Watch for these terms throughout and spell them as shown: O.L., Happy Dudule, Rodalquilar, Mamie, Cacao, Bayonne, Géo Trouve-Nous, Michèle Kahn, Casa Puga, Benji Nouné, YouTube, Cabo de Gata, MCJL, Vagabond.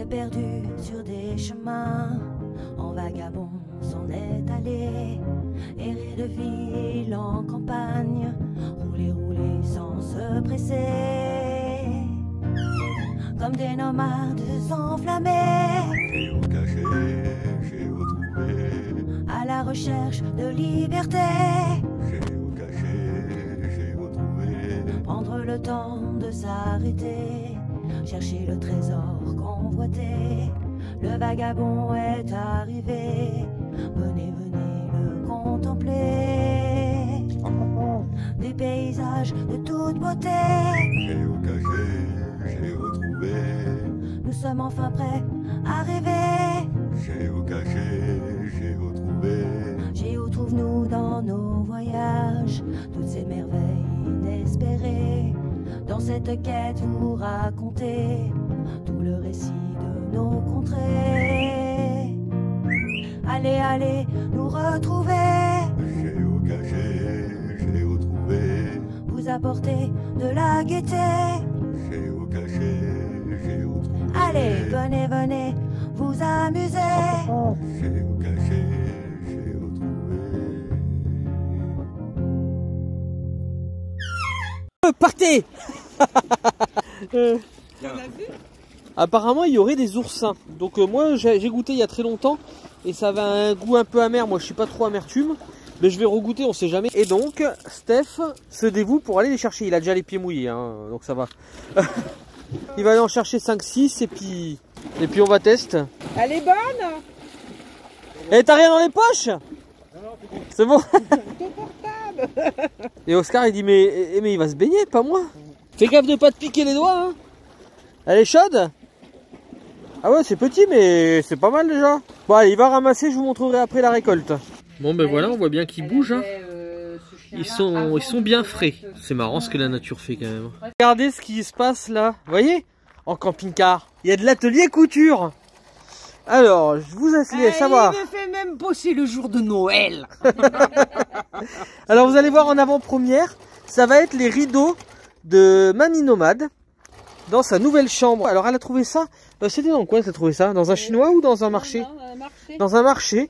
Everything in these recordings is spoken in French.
s'est perdu sur des chemins. En vagabond s'en est allé, errer de ville en campagne, rouler, rouler sans se presser, comme des nomades enflammés. Géo caché, géo trouvé, à la recherche de liberté. Géo caché, géo trouvé, prendre le temps de s'arrêter, chercher le trésor convoité. Le vagabond est arrivé, venez, venez le contempler. Des paysages de toute beauté. Géo caché, géo trouvé, nous sommes enfin prêts à rêver. Géo caché, géo trouvé, géo trouve-nous dans nos voyages, toutes ces merveilles inespérées. Dans cette quête vous racontez tout le récit de nos contrées. Allez, allez, nous retrouver. Géo caché, géo trouvé, vous apportez de la gaieté. Géo caché, géo trouvé, allez, venez, venez, vous amuser. Géo caché, géo trouvé. Partez. Apparemment il y aurait des oursins. Donc moi j'ai goûté il y a très longtemps et ça avait un goût un peu amer. Moi je suis pas trop amertume, mais je vais regoûter, on sait jamais. Et donc Steph se dévoue pour aller les chercher. Il a déjà les pieds mouillés hein, donc ça va. Il va aller en chercher 5-6 et puis on va tester. Elle est bonne. Et t'as rien dans les poches? C'est bon. Et Oscar il dit mais il va se baigner, pas moi. Fais gaffe de pas te piquer les doigts hein. Elle est chaude? Ah ouais, c'est petit mais c'est pas mal déjà. Bon allez, il va ramasser, je vous montrerai après la récolte. Bon ben voilà, on voit bien qu'ils bougent hein. Ils sont bien frais. C'est marrant ce que la nature fait quand même. Regardez ce qui se passe là, vous voyez? En camping-car, il y a de l'atelier couture. Alors, je vous laisse savoir. Il me fait même bosser le jour de Noël. Alors vous allez voir en avant-première, ça va être les rideaux de Mamie Nomade dans sa nouvelle chambre. Alors elle a trouvé ça, c'était dans quoi elle a trouvé ça? Dans un chinois ou dans un marché? Dans un marché.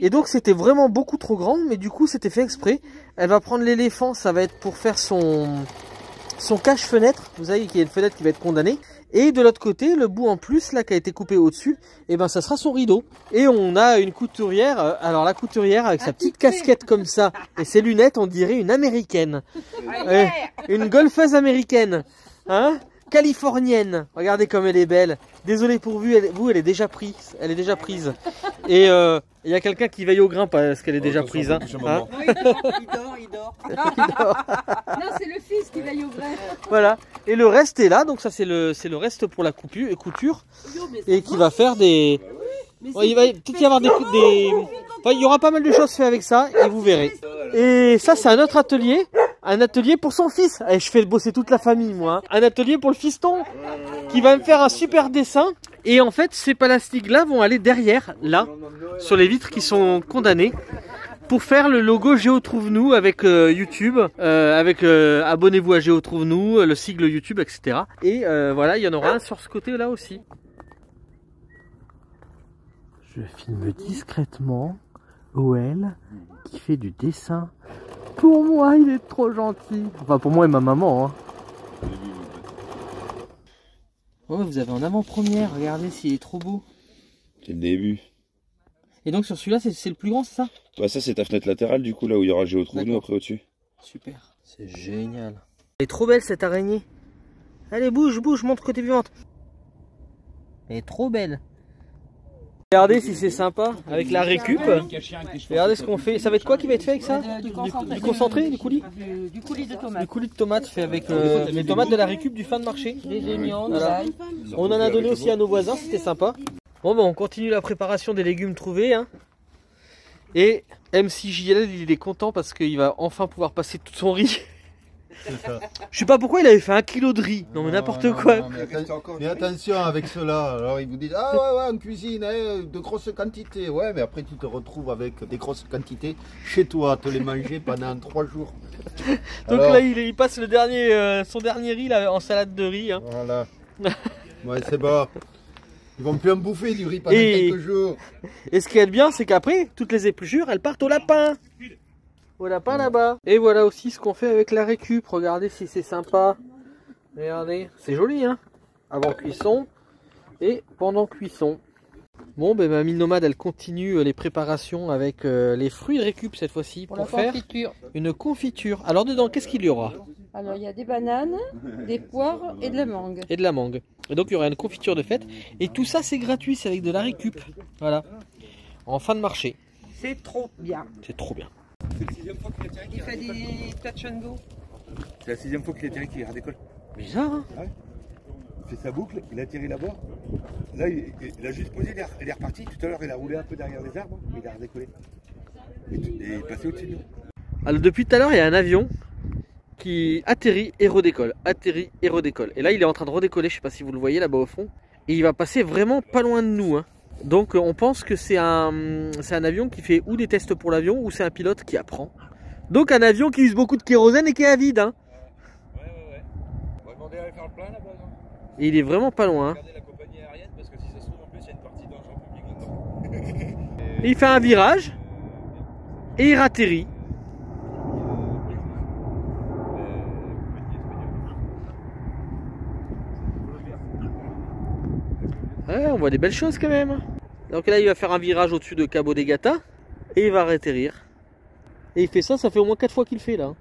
Et donc c'était vraiment beaucoup trop grand, mais du coup c'était fait exprès. Elle va prendre l'éléphant, ça va être pour faire son cache-fenêtre. Vous savez qu'il y a une fenêtre qui va être condamnée. Et de l'autre côté, le bout en plus là qui a été coupé au-dessus, et ben ça sera son rideau. Et on a une couturière, alors la couturière avec sa petite casquette comme ça et ses lunettes, on dirait une américaine. Une golfeuse américaine. Hein? Californienne. Regardez comme elle est belle. Désolé pour vous, elle est déjà prise. Elle est déjà prise. Et il y a quelqu'un qui veille au grain parce qu'elle est déjà prise. Hein. Hein, il dort. Non, c'est le fils qui veille au grain. Voilà. Et le reste est là. Donc ça, c'est le reste pour la couture. Et qui va faire des... Ouais, il va peut-être y avoir des... Enfin, il y aura pas mal de choses faites avec ça. Et vous verrez. Et ça, c'est un autre atelier. Un atelier pour son fils. Je fais bosser toute la famille, moi. Un atelier pour le fiston qui va me faire un super dessin. Et en fait, ces plastiques-là vont aller derrière, là, sur les vitres qui sont condamnées, pour faire le logo Géo Trouve-Nous avec YouTube, avec abonnez-vous à Géo Trouve-Nous, le sigle YouTube, etc. Et voilà, il y en aura un sur ce côté-là aussi. Je filme discrètement O.L. qui fait du dessin. Pour moi, il est trop gentil. Enfin, pour moi et ma maman. Hein. Oh, vous avez en avant-première. Regardez s'il est trop beau. C'est le début. Et donc, sur celui-là, c'est le plus grand, c'est ça? Bah, ça, c'est ta fenêtre latérale, du coup, là où il y aura Géo Trouve-Nous après au-dessus. Super. C'est génial. Elle est trop belle, cette araignée. Allez, bouge, bouge, montre que t'es vivante. Elle est trop belle. Regardez si c'est sympa avec la récup. Regardez ce qu'on fait. Ça va être quoi qui va être fait avec ça? Du concentré, du coulis. Du coulis de tomates. Du coulis de tomates fait avec les tomates de la récup du fin de marché. Des oignons, voilà. On en a donné aussi à nos voisins, c'était sympa. Bon ben on continue la préparation des légumes trouvés. Hein. Et MCJL il est content parce qu'il va enfin pouvoir passer tout son riz. Je sais pas pourquoi il avait fait 1 kilo de riz. Non mais n'importe quoi. Non, mais attention avec cela. Alors ils vous disent ah ouais, on cuisine de grosses quantités. Ouais, mais après tu te retrouves avec des grosses quantités chez toi à te les manger pendant 3 jours. Donc alors, là il passe le dernier son dernier riz là, en salade de riz. Hein. Voilà. Ouais, c'est bon. Ils vont plus en bouffer du riz pendant quelques jours. Et ce qui est bien, c'est qu'après, toutes les épluchures, elles partent au lapin. Au lapin là-bas. Et voilà aussi ce qu'on fait avec la récup. Regardez si c'est sympa. Regardez, c'est joli, hein. Avant cuisson et pendant cuisson. Bon, ben mamie nomade, elle continue les préparations avec les fruits récup cette fois-ci pour faire une confiture. Alors dedans, qu'est-ce qu'il y aura? Alors il y a des bananes, des poires et de la mangue. Et de la mangue. Et donc il y aura une confiture de fête. Et tout ça c'est gratuit, c'est avec de la récup. Voilà. En fin de marché. C'est trop bien. C'est trop bien. C'est la sixième fois qu'il fait des tachando. C'est la sixième fois qu'il a tiré qu'il ira d'école. Bizarre, hein? Ouais. Il fait sa boucle, il a tiré là-bas. Là, il a juste posé, il est reparti. Tout à l'heure, il a roulé un peu derrière les arbres, il a redécollé. Et il est passé au-dessus de nous. Alors depuis tout à l'heure, il y a un avion qui atterrit et redécolle, atterrit et redécolle. Et là, il est en train de redécoller, je ne sais pas si vous le voyez là-bas au fond. Et il va passer vraiment pas loin de nous, hein. Donc on pense que c'est un avion qui fait ou des tests pour l'avion ou c'est un pilote qui apprend. Donc un avion qui use beaucoup de kérosène et qui est à vide, hein. Ouais. On va demander à aller faire le plein là-bas. Et il est vraiment pas loin. Regardez la compagnie aérienne parce que si ça se trouve en plus il y a une partie dans le champ public là-dedans. Il fait un virage et il ratterrit. Ouais, on voit des belles choses quand même. Donc là il va faire un virage au-dessus de Cabo de Gata et il va ratterrir. Et il fait ça, ça fait au moins 4 fois qu'il fait là.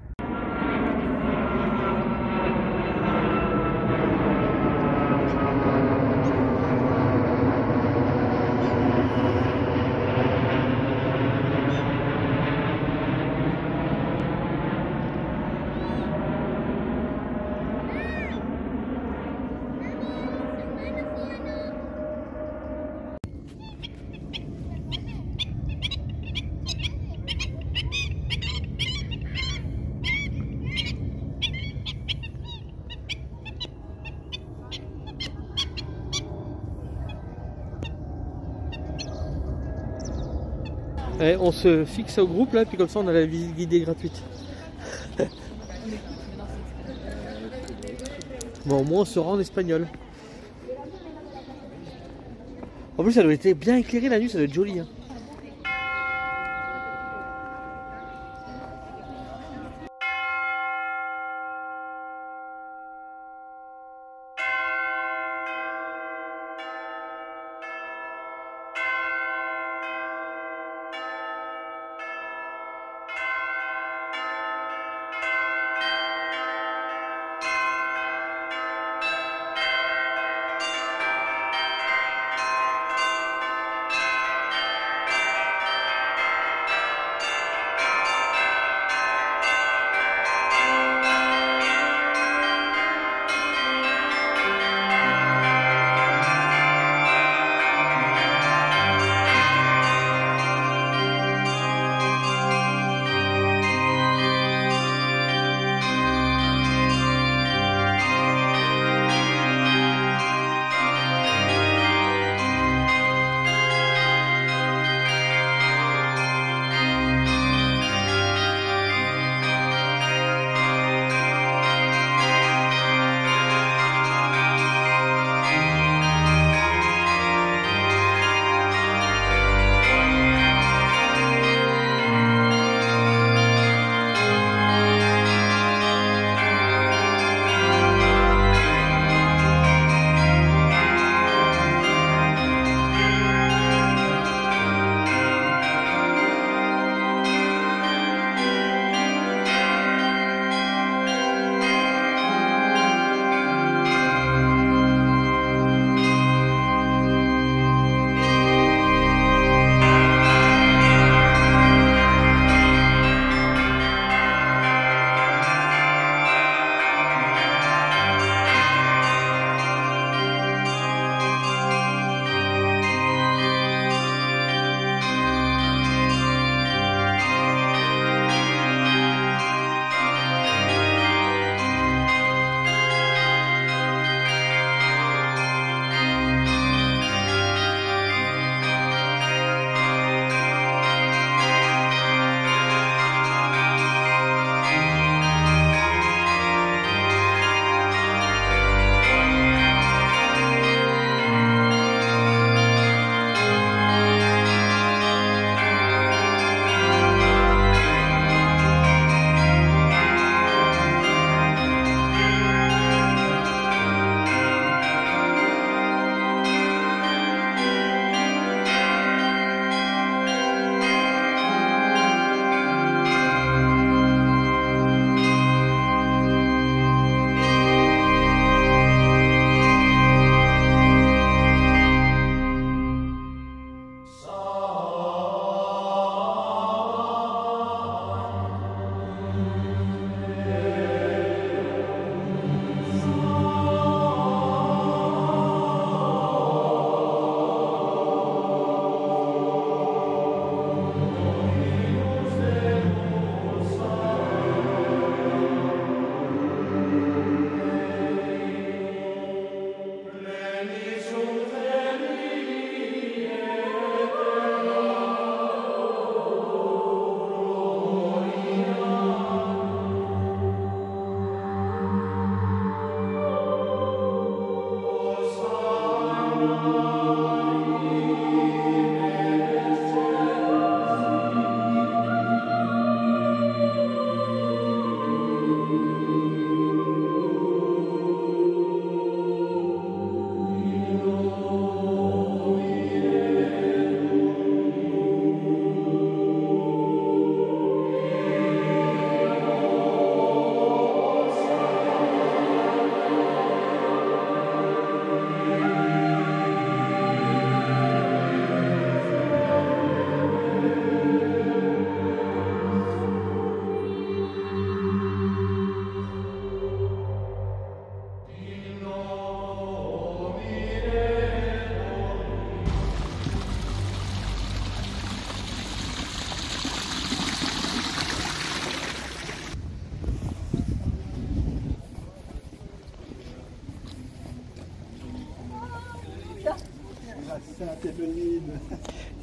Ouais, on se fixe au groupe là, puis comme ça on a la visite guidée gratuite. Bon, au moins on se rend en espagnol. En plus, ça doit être bien éclairé la nuit, ça doit être joli, hein.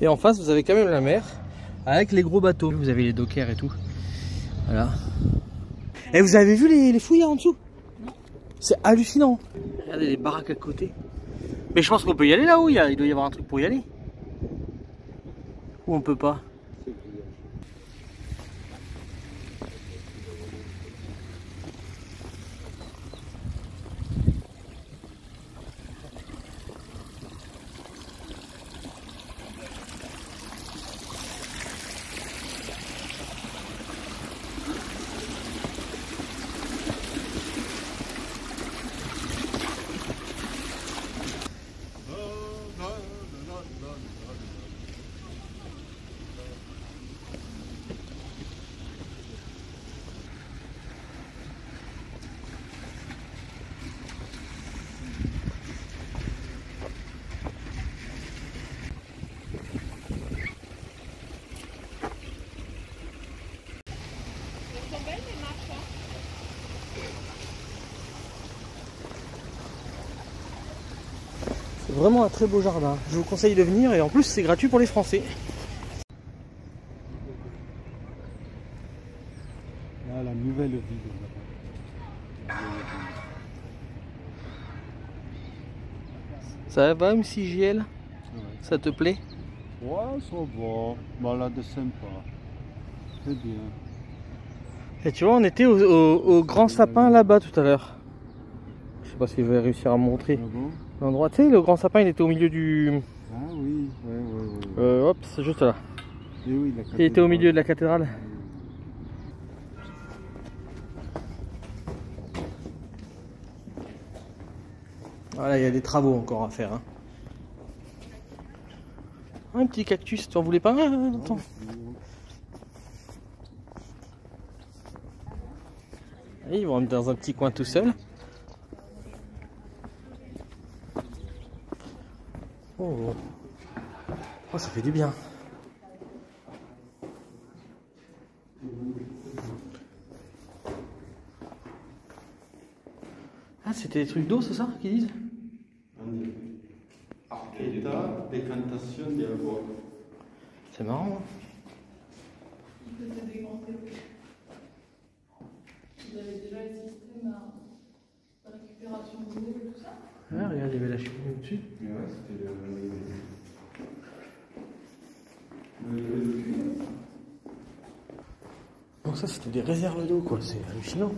Et en face, vous avez quand même la mer avec les gros bateaux. Vous avez les dockers et tout. Voilà. Et vous avez vu les fouillards en dessous? C'est hallucinant. Regardez les baraques à côté. Mais je pense qu'on peut y aller là-haut. Il doit y avoir un truc pour y aller. Ou on peut pas. Vraiment un très beau jardin, je vous conseille de venir et en plus c'est gratuit pour les Français. Là, la nouvelle ville. Ça va MCJL? Ouais. Ça te plaît? Ouais, ça va, balade sympa, c'est bien. Et tu vois, on était au grand sapin là-bas tout à l'heure. Je sais pas si je vais réussir à montrer. Ah bon? L'endroit, tu sais, le grand sapin il était au milieu du... Ah oui, ouais, ouais, ouais. Hop, c'est juste là. Et oui, la cathédrale. Il était au milieu de la cathédrale. Voilà, il y a des travaux encore à faire. Hein. Un petit cactus, tu en voulais pas un? Attends. Allez, ils vont rentrer dans un petit coin tout seul. Oh. Oh, ça fait du bien. Ah, c'était des trucs d'eau, c'est ça qu'ils disent? C'est marrant. Hein, vous avez déjà les systèmes à récupération de l'eau et tout ça? Ah, regarde, il y avait la cheminée au-dessus. Ouais, c'était le... Donc ça, c'était des réserves d'eau, quoi. C'est hallucinant.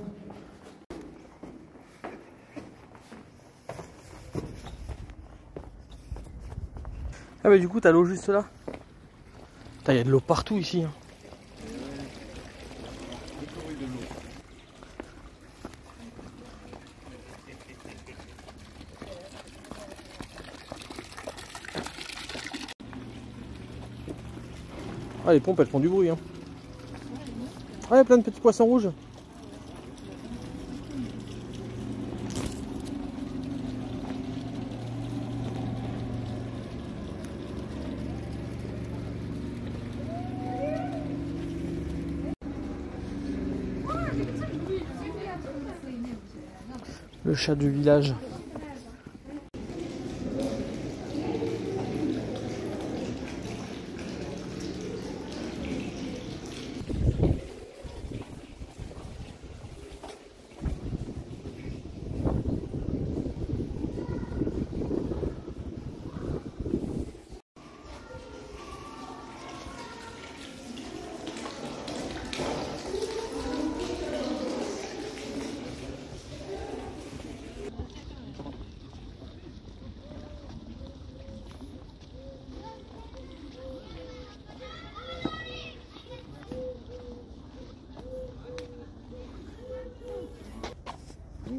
Ah mais du coup, t'as l'eau juste là. Putain, il y a de l'eau partout ici. Hein. Ah, les pompes elles font du bruit hein. Ah, il y a plein de petits poissons rouges. Le chat du village.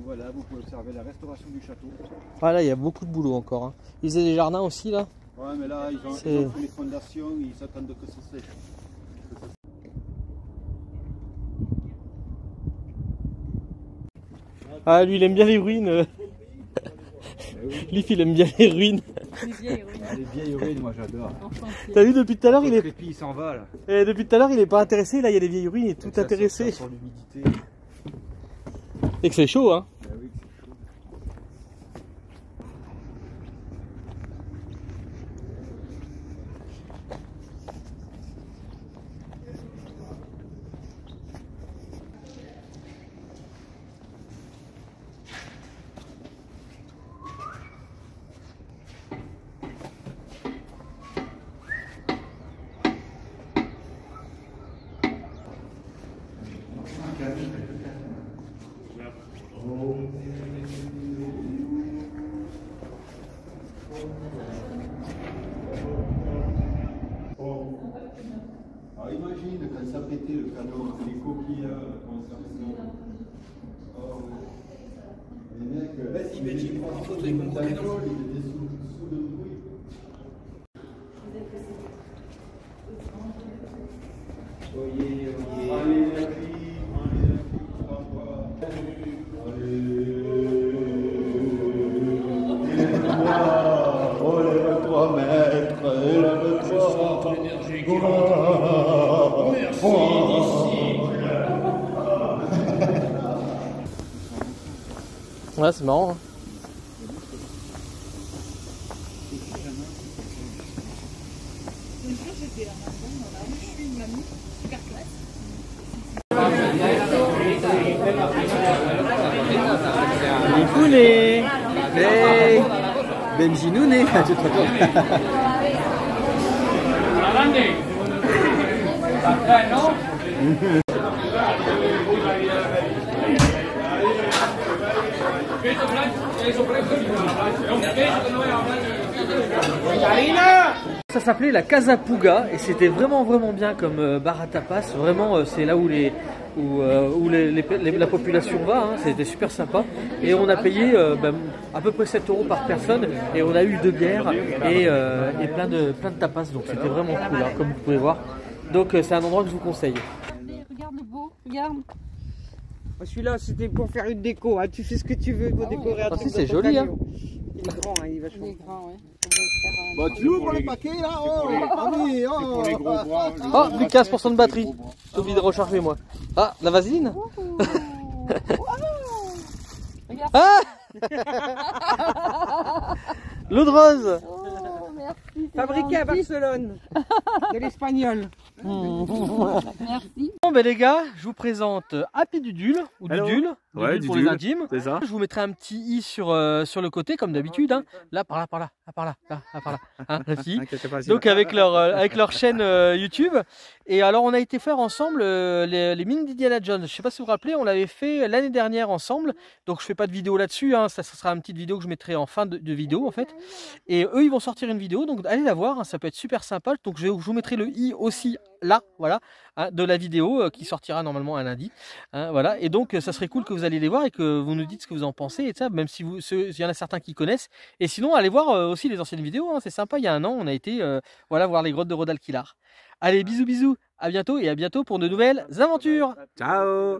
Voilà, vous pouvez observer la restauration du château. Ah là, il y a beaucoup de boulot encore. Hein. Ils faisaient des jardins aussi là. Ouais, mais là, ils ont fait les fondations, ils s'attendent que ça sèche. Ah, lui, il aime bien les ruines. Lui, il aime bien les ruines. Les vieilles ruines. Ah, les vieilles ruines, moi j'adore. T'as vu, depuis tout à l'heure, il est... Crépi, il s'en va là. Et depuis tout à l'heure, il est pas intéressé. Là, il y a les vieilles ruines, il est tout intéressé. Ça sent l'humidité. Et que c'est chaud, hein? Alors imagine quand ça pétait le canon, les coquilles, comment ça faisait. Les mecs, vas-y, mais tu prends une photo et qu'on connaît dans le monde. Il était sous le bruit. Oyez, oyez. Allez, la fille, allez, la fille, allez. Élève-toi, oh, lève-toi, maître, élève-toi. Je sens ton énergie qui rentre. Merci, disciple. Ouais, c'est marrant. Hein. J'étais à ma femme dans la rue, je suis une mamie, super classe. Les poulets. Hey Benji Nouné, tu te retournes. Ça s'appelait la Casa Puga et c'était vraiment bien comme bar à tapas. Vraiment, c'est là où la population va, hein. C'était super sympa. Et on a payé à peu près 7 € par personne et on a eu 2 bières et plein de tapas. Donc c'était vraiment cool, hein, comme vous pouvez voir. Donc c'est un endroit que je vous conseille. Allez, regarde le beau, regarde. Oh, celui-là, c'était pour faire une déco. Hein. Tu fais ce que tu veux pour décorer un truc. C'est joli. Hein. Il est grand, hein, il va changer. Il est grand, ouais. Bah, tu ouvres le paquet là. Oh, les gros bras, oh, plus 15% de batterie. J'ai oublié de recharger moi. Ah, la vaseline. Regarde. Ah, l'eau de rose. Fabriqué à Barcelone, de l'espagnol. Merci. Bon ben les gars, je vous présente Happy Dudule, ou Dudule, ouais, Dudule pour les intimes. C'est ça. Je vous mettrai un petit i sur le côté comme d'habitude. Hein. Là, par là, par là, par là, par là. Hein, la fille. Donc avec leur chaîne YouTube. Et alors on a été faire ensemble les mines d'Indiana Jones. Je sais pas si vous vous rappelez, on l'avait fait l'année dernière ensemble. Donc je fais pas de vidéo là-dessus. Hein. Ça sera une petite vidéo que je mettrai en fin de vidéo en fait. Et eux ils vont sortir une vidéo. Donc allez la voir, hein, ça peut être super sympa. Donc je vous mettrai le i aussi là, voilà, hein, de la vidéo qui sortira normalement un lundi, hein, voilà. Et donc ça serait cool que vous alliez les voir et que vous nous dites ce que vous en pensez et ça, même si vous, il y en a certains qui connaissent. Et sinon allez voir aussi les anciennes vidéos, hein, c'est sympa. Il y a 1 an, on a été voilà voir les grottes de Rodalquilar. Allez, bisous, à bientôt et à bientôt pour de nouvelles aventures. Ciao.